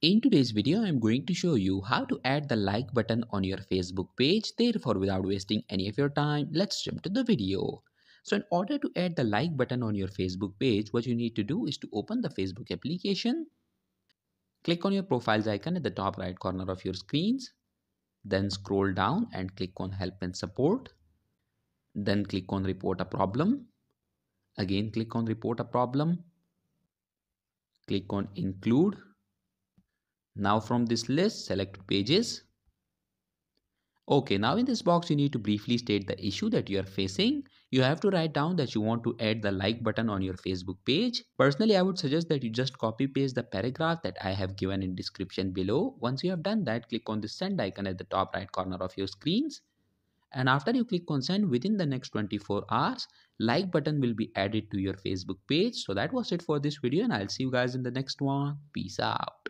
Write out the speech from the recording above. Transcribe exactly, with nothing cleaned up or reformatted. In today's video, I am going to show you how to add the like button on your Facebook page. Therefore, without wasting any of your time, let's jump to the video. So in order to add the like button on your Facebook page, what you need to do is to open the Facebook application. Click on your profiles icon at the top right corner of your screens. Then scroll down and click on Help and Support. Then click on Report a Problem. Again, click on Report a Problem. Click on Include. Now from this list, select Pages. Okay, now in this box, you need to briefly state the issue that you are facing. You have to write down that you want to add the like button on your Facebook page. Personally, I would suggest that you just copy paste the paragraph that I have given in description below. Once you have done that, click on the send icon at the top right corner of your screens. And after you click on send, within the next twenty-four hours, like button will be added to your Facebook page. So that was it for this video, and I'll see you guys in the next one. Peace out.